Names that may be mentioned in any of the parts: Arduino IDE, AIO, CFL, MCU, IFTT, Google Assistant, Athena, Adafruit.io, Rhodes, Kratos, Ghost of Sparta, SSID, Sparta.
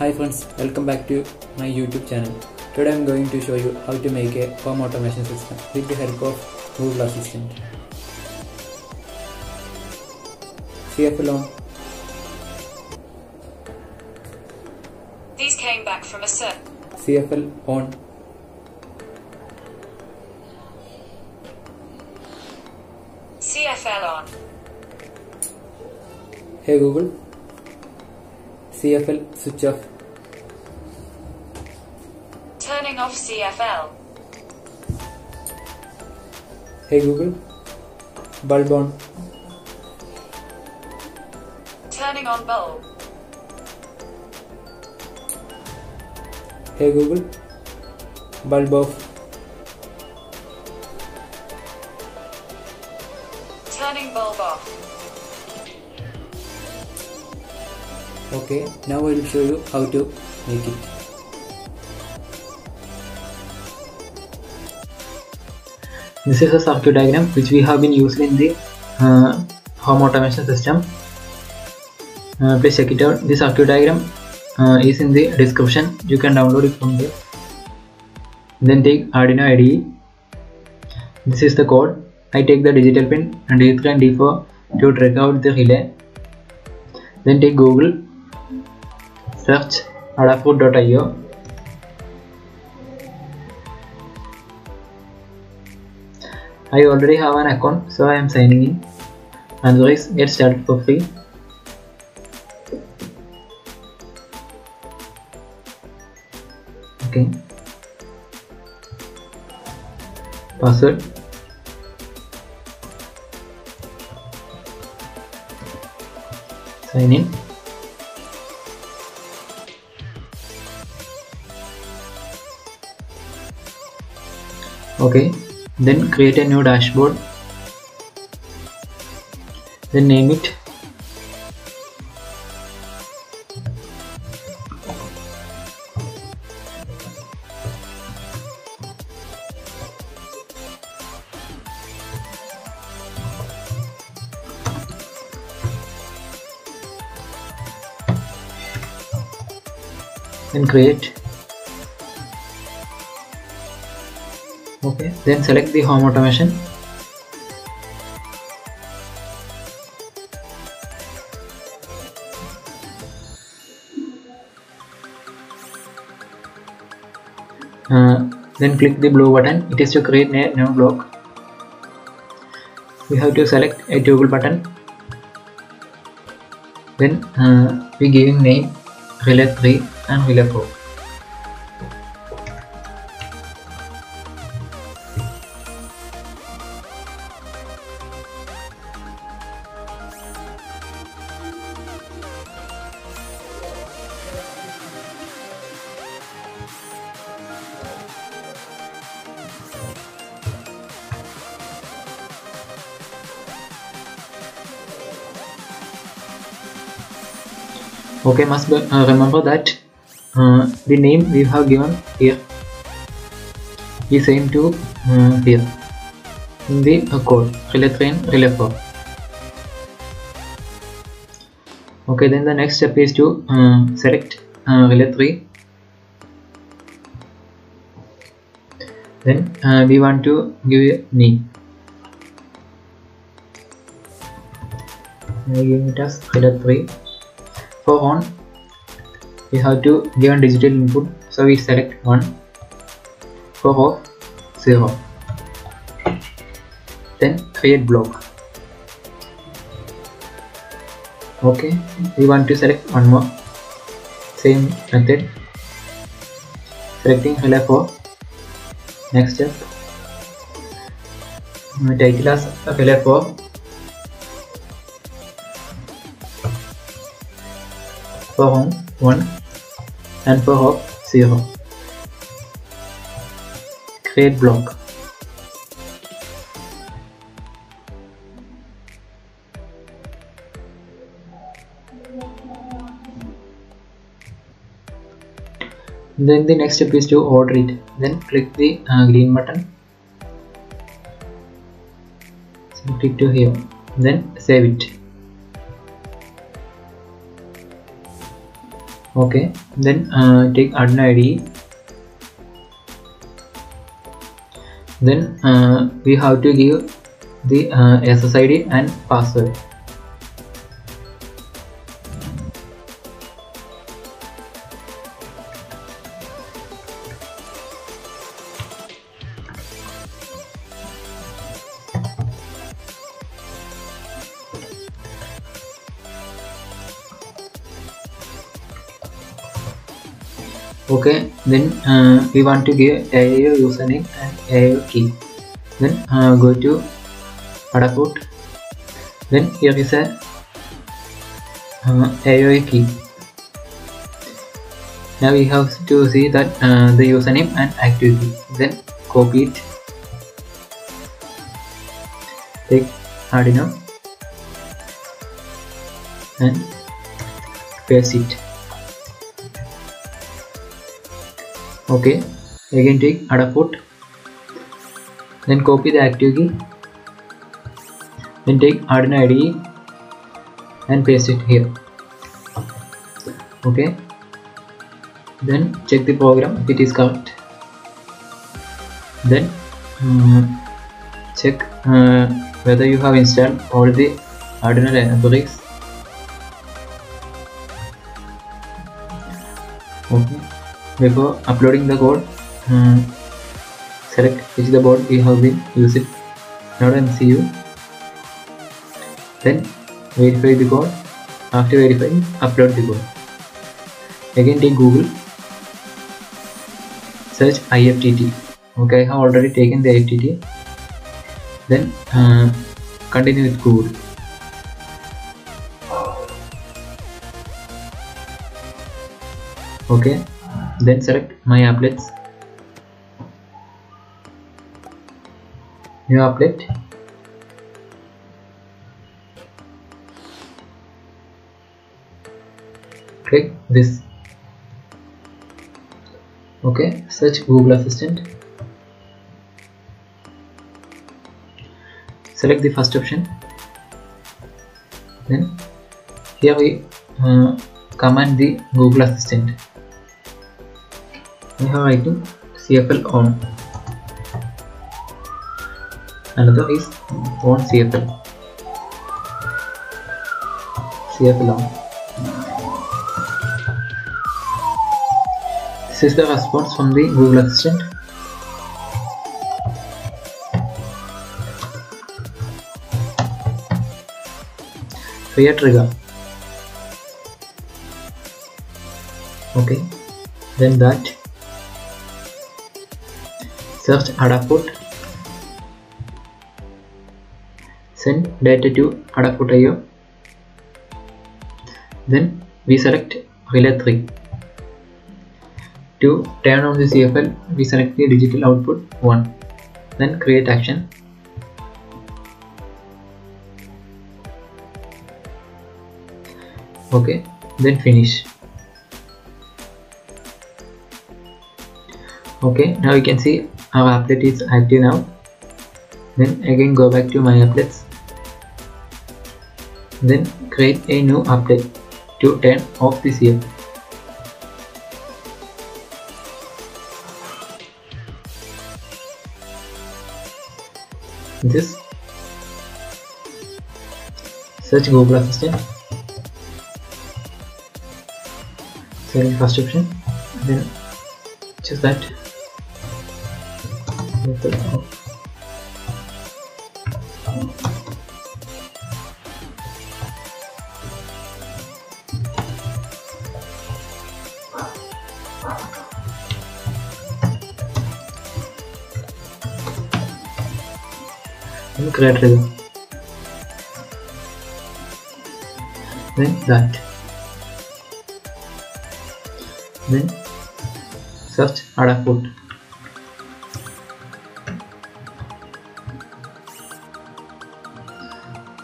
Hi friends, welcome back to my YouTube channel. Today I am going to show you how to make a home automation system with the help of Google Assistant. Careful on. These came back from a search. CFL on. CFL on. Hey Google. CFL switch off. Turning off CFL. Hey Google. Bulb on. Turning on bulb. Hey Google. Bulb off. Turning bulb off. Okay, now I will show you how to make it. This is a circuit diagram which we have been using in the home automation system. Please check it out. The circuit diagram is in the description. You can download it from there. Then take Arduino IDE. This is the code. I take the digital pin and D3 and D4 to track out the relay. Then take Google. Search Adafruit.io. I already have an account, so I am signing in. Otherwise, get started for free. Okay. Password. Sign in. Okay, then create a new dashboard, then name it and create. Okay, then select the home automation. Then click the blue button. It is to create a new block. We have to select a toggle button. Then we giving name relay 3 and relay 4. Okay, must be, remember that the name we have given here is same to here in the code relay 3 and relay 4. Okay, then the next step is to select relay 3. Then we want to give a name. I give it as relay 3. For on, we have to give a digital input, so we select 1. For off, 0. Then create block. Okay, we want to select one more. Same method. Selecting relay 4. Next step. Title as relay 4. For home 1 and for off 0. Create block. Then the next step is to order it. Then click the green button. So click to here. Then save it. Okay, then take Arduino IDE. Then we have to give the SSID and password. Okay, then we want to give AIO username and AIO key. Then go to Adafruit. Then here is a AIO key. Now we have to see that the username and activity. Then copy it. Take Arduino and paste it. Okay, again take Adafruit, then copy the active key, then take Arduino IDE and paste it here. Okay, then check the program if it is correct. Then check whether you have installed all the Arduino libraries. Okay. Before uploading the code, select which the board we have been using, not MCU. Then verify the code. After verifying, upload the code. Again, take Google, search IFTT. Okay, I have already taken the IFTT. Then continue with Google. Okay. Then select my applets, new applet, click this. Okay, search Google Assistant, select the first option. Then here we command the Google Assistant. I have written CFL on, another is on CFL on. This is the response from the Google Assistant. Fire trigger. Okay, then that. Search Adafruit, send data to Adafruit.io. Then we select relay 3. To turn on the CFL, we select the digital output 1. Then create action. Okay, then finish. Okay, now you can see our applet is active now. Then again go back to my applets. Then create a new applet to turn off the CFL. This, search Google Assistant, select first option, then choose that. Create trigger. Then that. Then search Adafruit.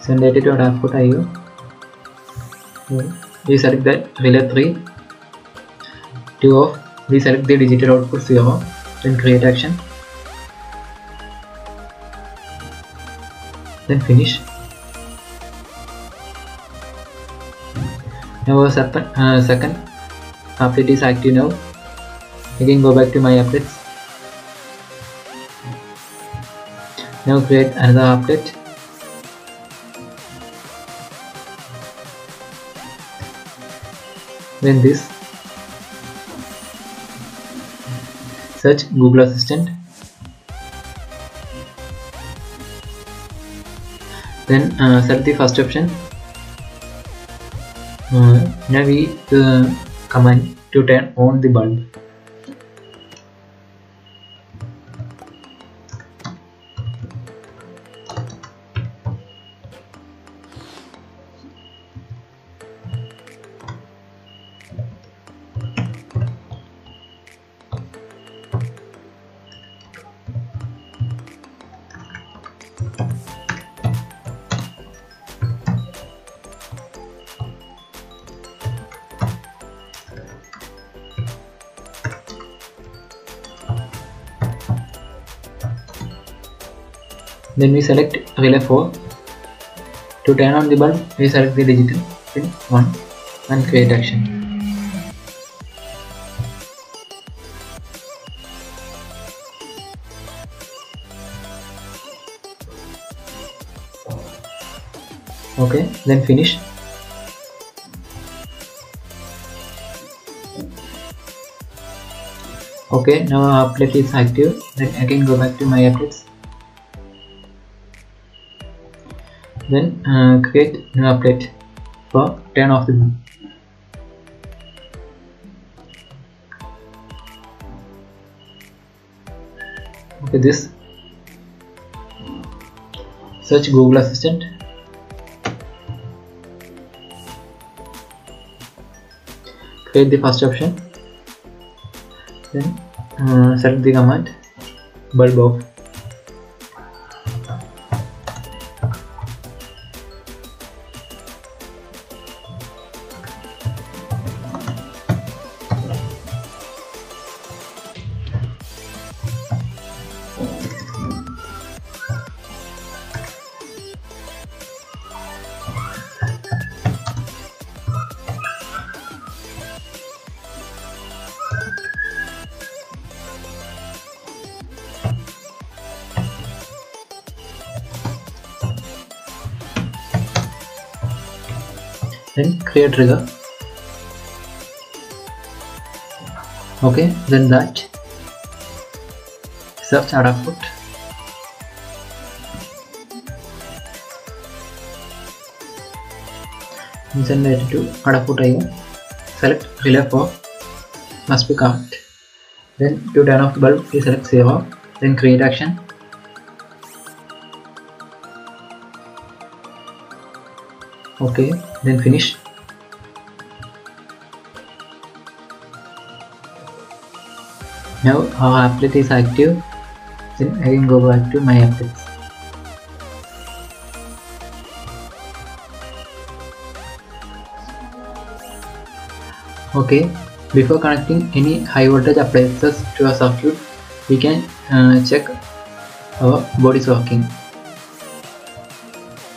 Send data to Adafruit.io. We select that relay 3. To off, we select the digital output 0. Then create action. Then finish. Now our second Applet is active now. Again, go back to my applets. Now create another applet. Then this. Search Google Assistant. Then select the first option. Now we command to turn on the bulb. Then we select relay 4. To turn on the bulb, we select the digital pin 1 and create action. Okay, then finish. Okay, now our applet is active. Then again go back to my applets. Then create new applet for turn off the bulb. Okay, this. Search Google Assistant. Create the first option. Then select the command bulb off. Then create trigger. Okay, then that. Search Adafruit. Send it to Adafruit.io. Select relay 4. Must be count. Then to turn off the bulb, we select save off. Then create action. Okay, then finish. Now our applet is active. Then I can go back to my applets. Okay, before connecting any high voltage appliances to our circuit, we can check our board is working.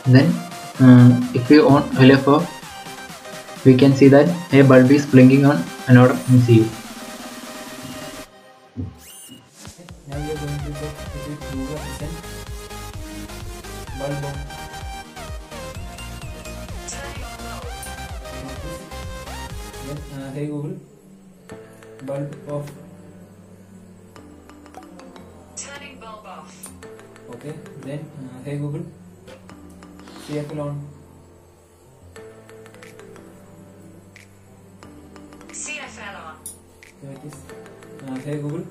Then if we on relay 4, we can see that a bulb is blinking on another MCU. Now we are going to check if it is Google Assistant bulb on. Then, hey Google, bulb off. Turning bulb off. Okay, then hey Google, CFL on. CFL on. Here it is. Hey Google,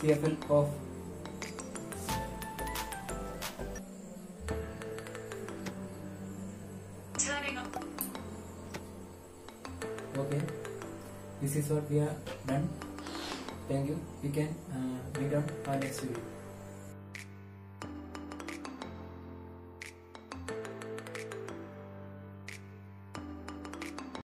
CFL off. Turning on. Okay, this is what we are done. Thank you. We can meet on our next video.